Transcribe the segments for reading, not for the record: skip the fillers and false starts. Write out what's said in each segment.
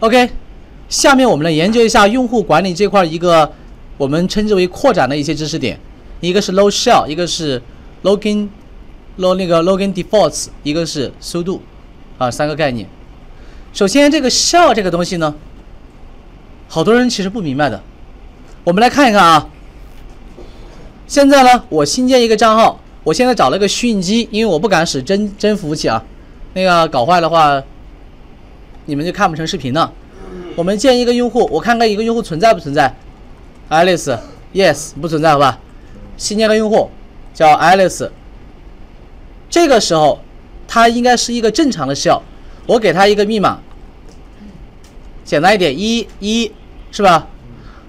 OK， 下面我们来研究一下用户管理这块一个我们称之为扩展的一些知识点，一个是 load shell， 一个是 login defaults， 一个是 sudo 啊，三个概念。首先，这个 shell 这个东西呢，好多人其实不明白的。我们来看一看啊。现在呢，我新建一个账号，我现在找了个虚拟机，因为我不敢使真服务器啊，那个搞坏的话，你们就看不成视频了。我们建一个用户，我看看一个用户存在不存在。Alice，yes， 不存在，好吧？新建个用户叫 Alice， 这个时候它应该是一个正常的 shell， 我给它一个密码，简单一点，11是吧？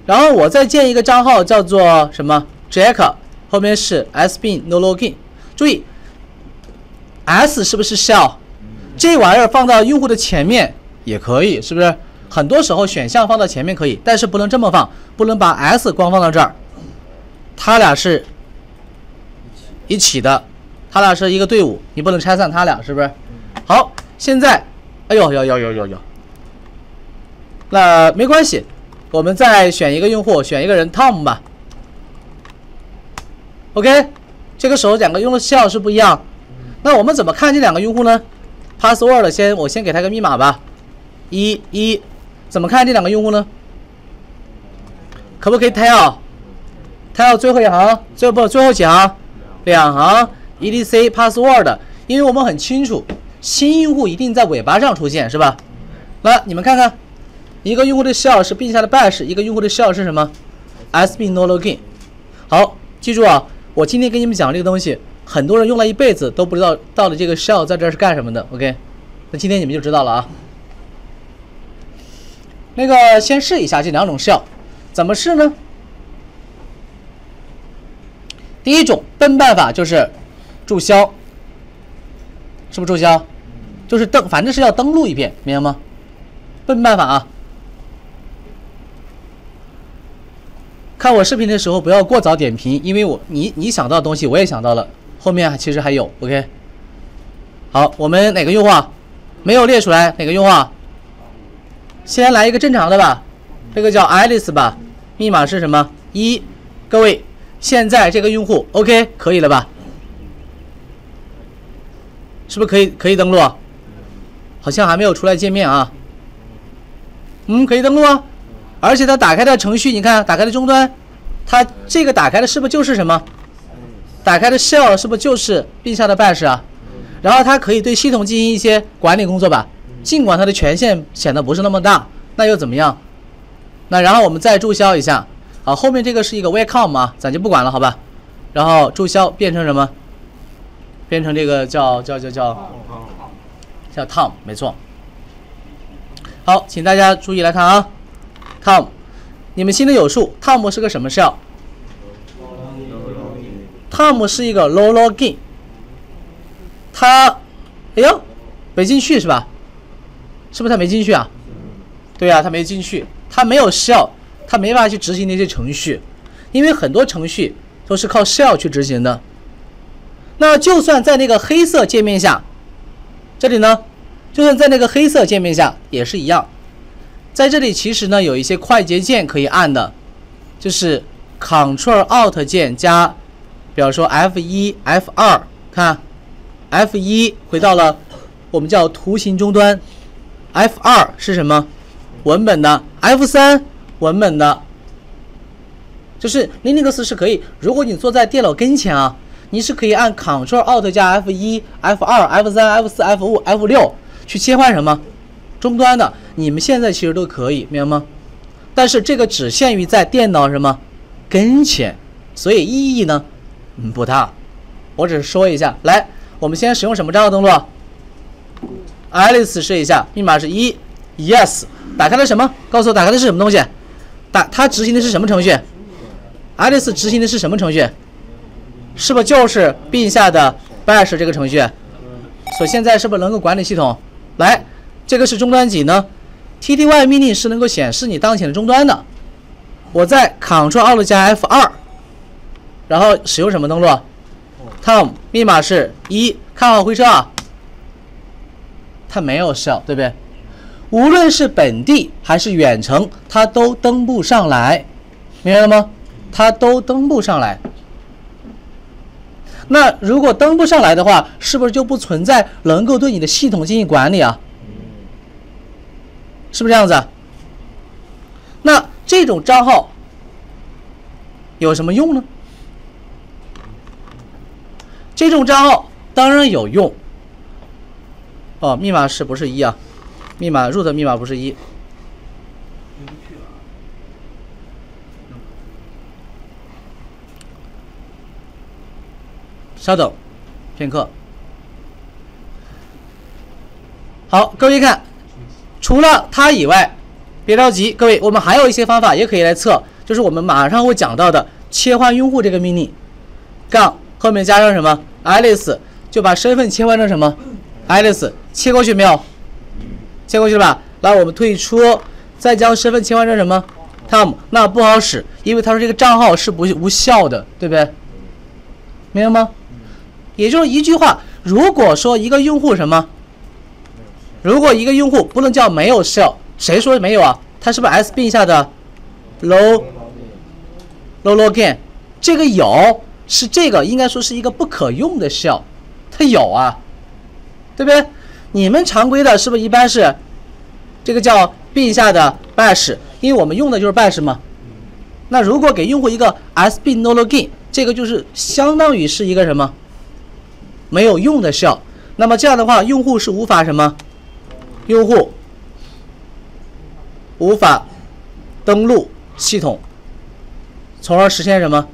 然后我再建一个账号，叫做什么 ？Jack， 后面是 sbin no login。注意 ，s 是不是 shell？ 这玩意儿放到用户的前面也可以，是不是？很多时候选项放到前面可以，但是不能这么放，不能把 s 光放到这儿，它俩是一起的，它俩是一个队伍，你不能拆散它俩，是不是？好，现在，哎呦呦呦呦呦呦，那没关系。我们再选一个用户，选一个人 Tom 吧。OK， 这个时候两个用的 shell 是不一样。那我们怎么看这两个用户呢 ？Password 我先给他个密码吧，11。怎么看这两个用户呢？可不可以 tell 最后一行，最后几行，两行 etc password， 因为我们很清楚，新用户一定在尾巴上出现，是吧？来，你们看看。一个用户的 shell 是 bin 下的 bash， 一个用户的 shell 是什么 ？sbin no login。好，记住啊，我今天给你们讲这个东西，很多人用了一辈子都不知道到底这个 shell 在这是干什么的。OK， 那今天你们就知道了啊。那个先试一下这两种 shell， 怎么试呢？第一种笨办法就是注销，是不是注销？就是反正是要登录一遍，明白吗？笨办法啊。看我视频的时候不要过早点评，因为你想到的东西我也想到了，后面其实还有 OK。好，我们哪个用户啊？没有列出来哪个用户啊？先来一个正常的吧，这个叫 Alice 吧，密码是什么？1。各位，现在这个用户 OK 可以了吧？是不是可以登录？好像还没有出来界面啊。嗯，可以登录啊。而且它打开的程序，你看打开的终端，它这个打开的是不是就是什么？打开的 shell 是不是就是并下的 bash 啊？然后它可以对系统进行一些管理工作吧，尽管它的权限显得不是那么大，那又怎么样？那然后我们再注销一下，好，后面这个是一个 welcome 啊，咱就不管了，好吧？然后注销变成什么？变成这个叫 Tom， 没错。好，请大家注意来看啊。Tom， 你们心里有数 ，Tom 是个什么 shell？ Tom 是一个 low login， 他，哎呦，没进去是吧？是不是他没进去啊？对啊，他没进去，他没有 shell， 他没办法去执行那些程序，因为很多程序都是靠 shell 去执行的。那就算在那个黑色界面下，这里呢，就算在那个黑色界面下也是一样。在这里其实呢有一些快捷键可以按的，就是 Ctrl Alt 键加，比方说 F1 F2， 看 F1 回到了我们叫图形终端， F2 是什么？文本的， F3 文本的。就是 Linux 是可以，如果你坐在电脑跟前啊，你是可以按 Ctrl Alt 加 F1 F2 F3 F4 F5 F6 去切换什么终端的，你们现在其实都可以，明白吗？但是这个只限于在电脑什么跟前，所以意义呢，不大。我只是说一下，来，我们先使用什么账号登录 ？Alice 试一下，密码是1，yes。打开了什么？告诉我打开的是什么东西？它执行的是什么程序 ？Alice 执行的是什么程序？是不是就是 bin 下的 bash 这个程序？所以现在是不是能够管理系统？来。这个是终端几呢 ？tty 命令是能够显示你当前的终端的。我在 Ctrl Alt 加 F2， 然后使用什么登录 ？Tom 密码是1，看好回车啊。它没有 shell， 对不对？无论是本地还是远程，它都登不上来，明白了吗？它都登不上来。那如果登不上来的话，是不是就不存在能够对你的系统进行管理啊？是不是这样子啊？那这种账号有什么用呢？这种账号当然有用。哦，密码是不是1啊？密码 root 密码不是1。稍等，片刻。好，各位看，除了它以外，别着急，各位，我们还有一些方法也可以来测，就是我们马上会讲到的切换用户这个命令，杠后面加上什么 Alice， 就把身份切换成什么 Alice， 切过去没有？切过去了吧？来，我们退出，再将身份切换成什么 Tom， 那不好使，因为他说这个账号是无效的，对不对？明白吗？也就是一句话，如果说一个用户什么，如果一个用户不能叫没有 Shell， 谁说没有啊？他是不是 SB 下的 low login？ 这个有是这个应该说是一个不可用的 Shell， 它有啊，对不对？你们常规的是不是一般是这个叫 B 下的 bash， 因为我们用的就是 bash 嘛。那如果给用户一个 SB no login， 这个就是相当于是一个什么？没有用的 shell， 那么这样的话，用户是无法什么？用户无法登录系统，从而实现什么？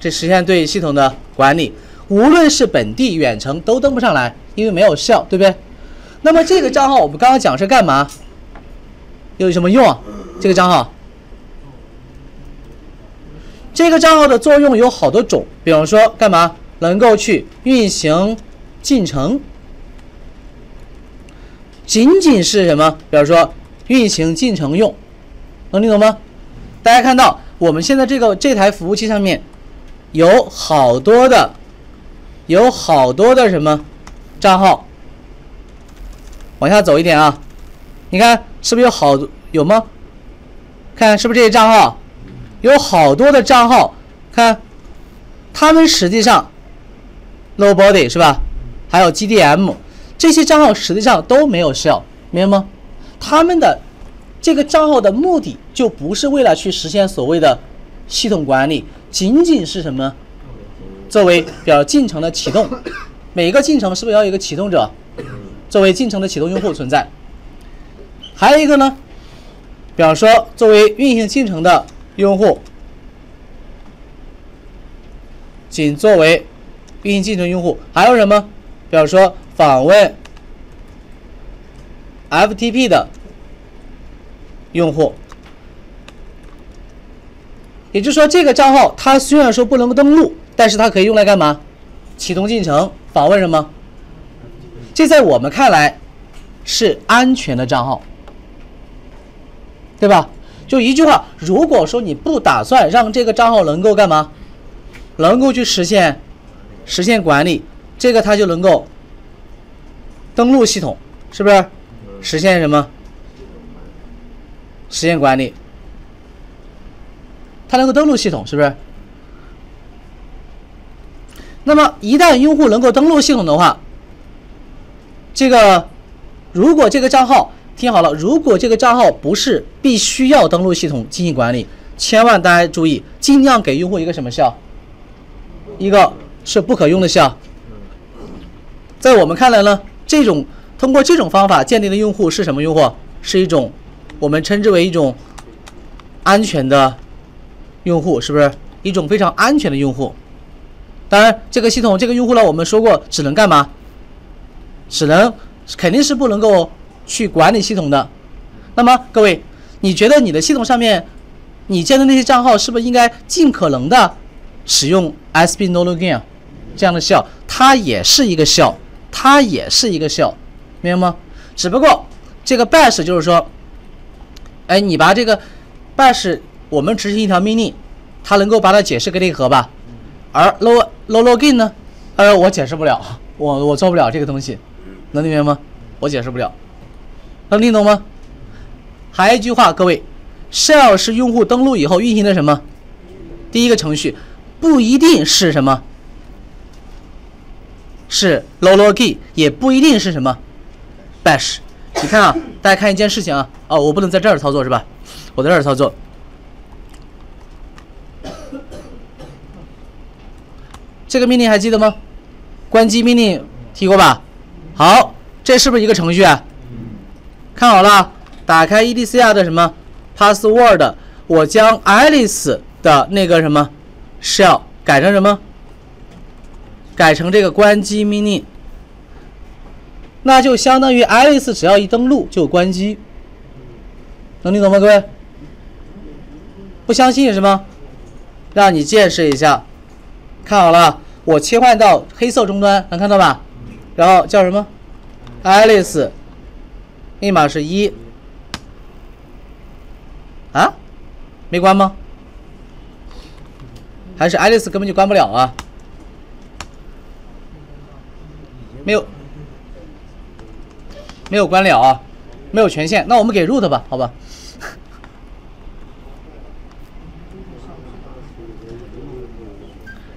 这实现对系统的管理，无论是本地、远程都登不上来，因为没有 shell， 对不对？那么这个账号我们刚刚讲是干嘛？有什么用啊？这个账号，这个账号的作用有好多种，比方说干嘛？能够去运行进程，仅仅是什么？比如说运行进程用，能听懂吗？大家看到我们现在这台服务器上面有好多的什么账号？往下走一点啊，你看是不是有好多有吗？看是不是这些账号？有好多的账号，看他们实际上。Nobody 是吧？还有 GDM 这些账号实际上都没有 shell， 明白吗？他们的这个账号的目的就不是为了去实现所谓的系统管理，仅仅是什么？作为比如进程的启动，每个进程是不是要有一个启动者？作为进程的启动用户存在。还有一个呢，比方说作为运行进程的用户，仅作为。运行进程用户还有什么？比方说访问 FTP 的用户，也就是说这个账号它虽然说不能够登录，但是它可以用来干嘛？启动进程，访问什么？这在我们看来是安全的账号，对吧？就一句话，如果说你不打算让这个账号能够干嘛，能够去实现管理，这个它就能够登录系统，是不是？实现什么？实现管理，它能够登录系统，是不是？那么一旦用户能够登录系统的话，这个如果这个账号听好了，如果这个账号不是必须要登录系统进行管理，千万大家注意，尽量给用户一个什么效？一个。是不可用的项，在我们看来呢，这种通过这种方法建立的用户是什么用户？是一种我们称之为一种安全的用户，是不是一种非常安全的用户？当然，这个系统这个用户呢，我们说过只能干嘛？只能肯定是不能够去管理系统的。那么各位，你觉得你的系统上面你建的那些账号是不是应该尽可能的使用 SB no login 啊？这样的 shell， 它也是一个 shell， 它也是一个 shell， 明白吗？只不过这个 bash 就是说，哎，你把这个 bash 我们执行一条命令，它能够把它解释个内核吧？而 low login 呢？我解释不了，我做不了这个东西，能明白吗？我解释不了。能听懂吗？还一句话，各位 ，Shell 是用户登录以后运行的什么？第一个程序，不一定是什么，是 log， 也不一定是什么 bash。你看啊，大家看一件事情啊，哦，我不能在这儿操作是吧？我在这儿操作。 这个命令还记得吗？关机命令提过吧？好，这是不是一个程序啊？看好了，打开 EDCR 的什么 password， 我将 Alice 的那个什么 shell 改成什么？改成这个关机命令，那就相当于 Alice 只要一登录就关机，能听懂吗，各位？不相信是吗？让你见识一下。 看好了，我切换到黑色终端，能看到吧？然后叫什么 ？Alice， 密码是1。啊？没关吗？还是 Alice 根本就关不了啊？没有，没有关了啊，没有权限。那我们给 root 吧，好吧？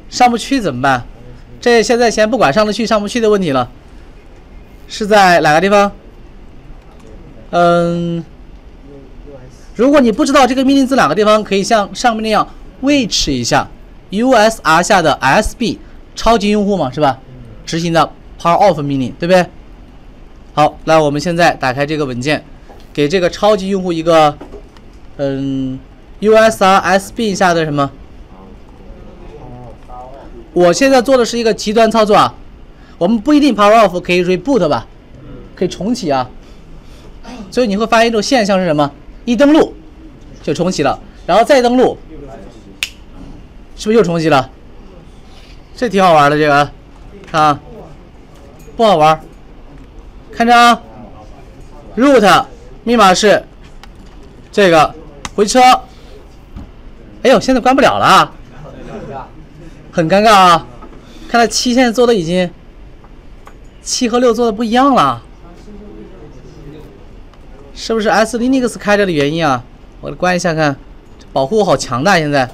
上不去怎么办？这现在先不管上得去上不去的问题了，是在哪个地方？嗯，如果你不知道这个命令字哪个地方，可以像上面那样 which 一下 usr 下的 sb 超级用户嘛，是吧？执行的 power off 命令，对不对？好，那我们现在打开这个文件，给这个超级用户一个usr sb 下的什么？ 我现在做的是一个极端操作啊，我们不一定 power off 可以 reboot 吧，可以重启啊，所以你会发现一种现象是什么？一登录就重启了，然后再登录，是不是又重启了？这挺好玩的这个，看啊，不好玩，看着啊 ，root 密码是这个回车，哎呦，现在关不了了啊。 很尴尬啊！看来7现在做的已经7和6做的不一样了，是不是 SELinux 开着的原因啊？我关一下看，保护好强大！现在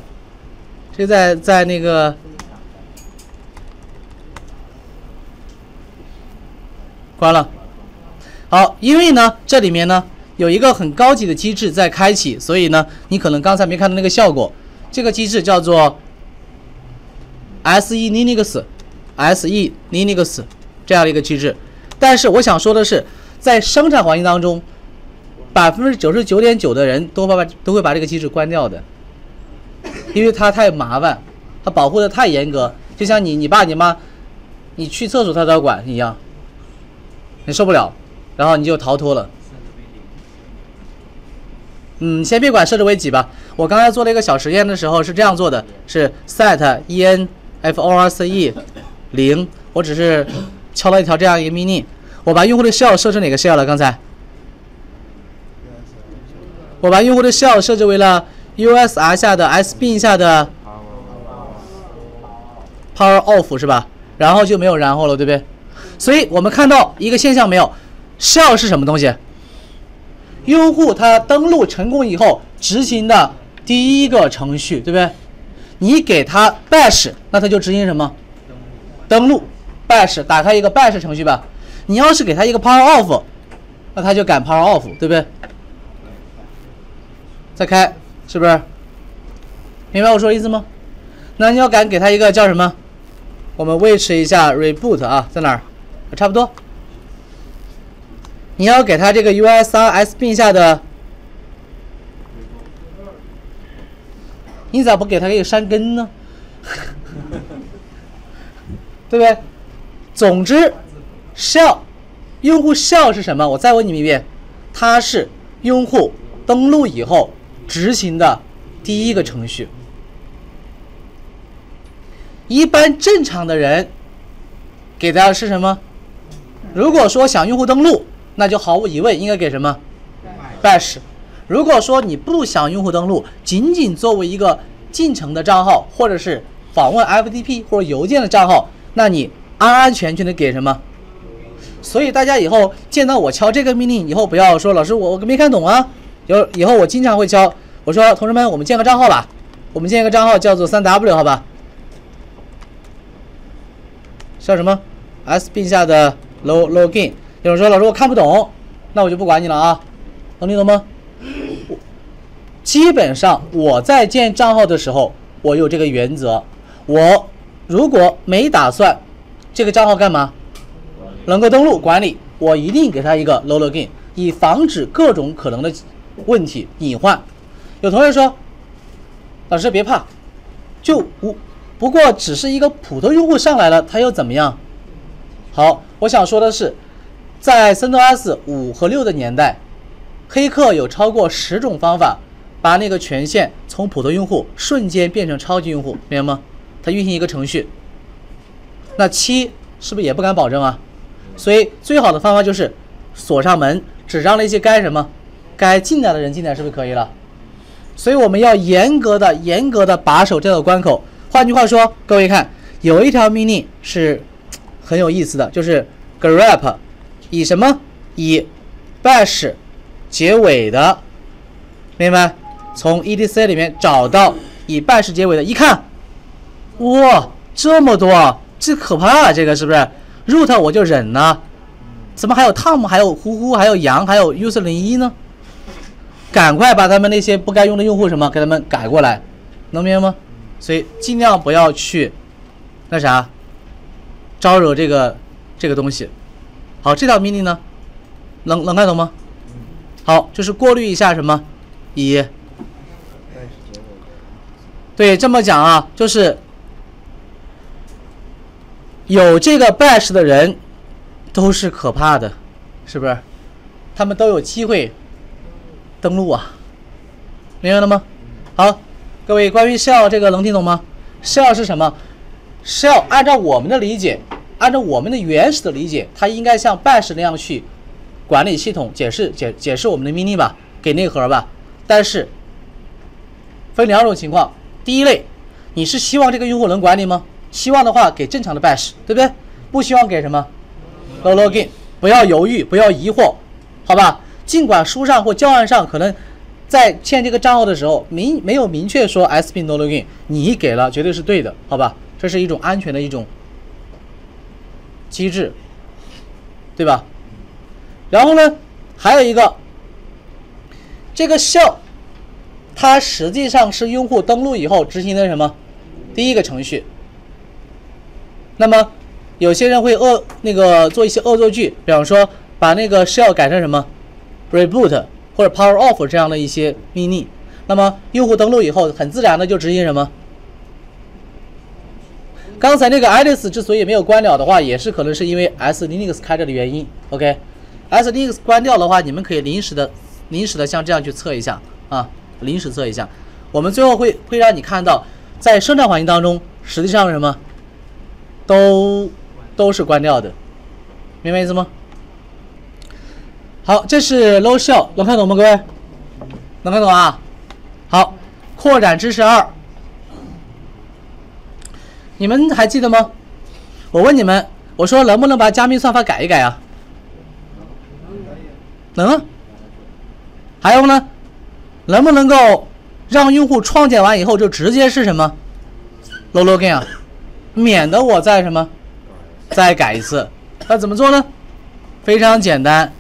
这在那个关了。好，因为呢这里面呢有一个很高级的机制在开启，所以呢你可能刚才没看到那个效果。这个机制叫做。 SELinux 这样的一个机制，但是我想说的是，在生产环境当中，99.9%的人都会把这个机制关掉的，因为它太麻烦，它保护的太严格，就像你爸你妈，你去厕所他都要管一样，你受不了，然后你就逃脱了。嗯，先别管设置为几吧，我刚才做了一个小实验的时候是这样做的，是 set en force 0，我只是敲了一条这样一个命令。我把用户的 shell 设置哪个 shell 了？刚才我把用户的 shell 设置为了 usr 下的 sbin 下的 power off 是吧？然后就没有然后了，对不对？所以我们看到一个现象没有 ，shell 是什么东西？用户他登录成功以后执行的第一个程序，对不对？ 你给它 bash， 那它就执行什么？登录 bash， 打开一个 bash 程序吧。你要是给它一个 power off， 那它就敢 power off， 对不对？再开，是不是？明白我说的意思吗？那你要敢给它一个叫什么？我们维持一下 reboot 啊，在哪儿？差不多。你要给它这个 usr sbin 下的。 你咋不给他给删根呢？对不对？总之 ，shell 用户 shell 是什么？我再问你们一遍，它是用户登录以后执行的第一个程序。一般正常的人给的是什么？如果说想用户登录，那就毫无疑问应该给什么 ？bash。 如果说你不想用户登录，仅仅作为一个进程的账号，或者是访问 FTP 或者邮件的账号，那你安安全全的给什么？所以大家以后见到我敲这个命令以后，不要说老师我没看懂啊。以后我经常会敲，我说同学们，我们建个账号吧，我们建一个账号叫做 3W 好吧？叫什么 ？S 并下的 login。有人说老师我看不懂，那我就不管你了啊，能听懂吗？基本上我在建账号的时候，我有这个原则，我如果没打算这个账号干嘛？能够登录管理，我一定给他一个 login， 以防止各种可能的问题隐患。有同学说，老师别怕，不过只是一个普通用户上来了，他又怎么样？好，我想说的是，在 CentOS 5和6的年代，黑客有超过10种方法把那个权限从普通用户瞬间变成超级用户，明白吗？他运行一个程序，那7是不是也不敢保证啊？所以最好的方法就是锁上门，只让那些该进来的人进来，是不是可以了？所以我们要严格的把守这个关口。换句话说，各位看，有一条命令是很有意思的，就是 grep 以 bash 结尾的，明白？从 etc 里面找到以 bash 结尾的，一看，哇，这么多，这可怕啊！这个是不是 root 我就忍了？怎么还有 tom， 还有呼呼，还有羊，还有 user01 呢？赶快把他们那些不该用的用户什么给他们改过来，能明白吗？所以尽量不要去招惹这个东西。好，这条命令呢，能看懂吗？好，就是过滤一下什么以。对，这么讲啊，就是有这个 bash 的人都是可怕的，是不是？他们都有机会登录啊，明白了吗？好，各位，关于 Shell 这个能听懂吗 ？Shell 是什么 ？Shell 按照我们的理解，按照我们的原始的理解，它应该像 Bash 那样去管理系统，解释我们的命令吧，给内核吧。但是分2种情况，第一类，你是希望这个用户能管理吗？希望的话，给正常的 Bash， 对不对？不希望给什么 ？Login， 不要犹豫，不要疑惑，好吧？尽管书上或教案上可能在建这个账号的时候没有明确说 S P No Login， 你给了绝对是对的，好吧？这是一种安全的一种机制，对吧？然后呢，还有一个，这个Shell它实际上是用户登录以后执行的什么第一个程序。那么有些人会做一些恶作剧，比方说把那个Shell改成什么？Reboot 或者 Power Off 这样的一些命令，那么用户登录以后，很自然的就执行什么？刚才那个 Alice 之所以没有关了的话，也是可能是因为 SELinux 开着的原因。OK，SELinux 关掉的话，你们可以临时的像这样去测一下啊，临时测一下。我们最后会让你看到，在生产环境当中，实际上什么都是关掉的，明白意思吗？好，这是 Low Shell， 能看懂吗？各位，能看懂啊？好，扩展知识2，你们还记得吗？我问你们，我说能不能把加密算法改一改啊？能啊。还有呢，能不能够让用户创建完以后就直接是什么 ？Low Login 啊，免得我再改一次。那怎么做呢？非常简单。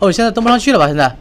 哦，现在登不上去了吧？现在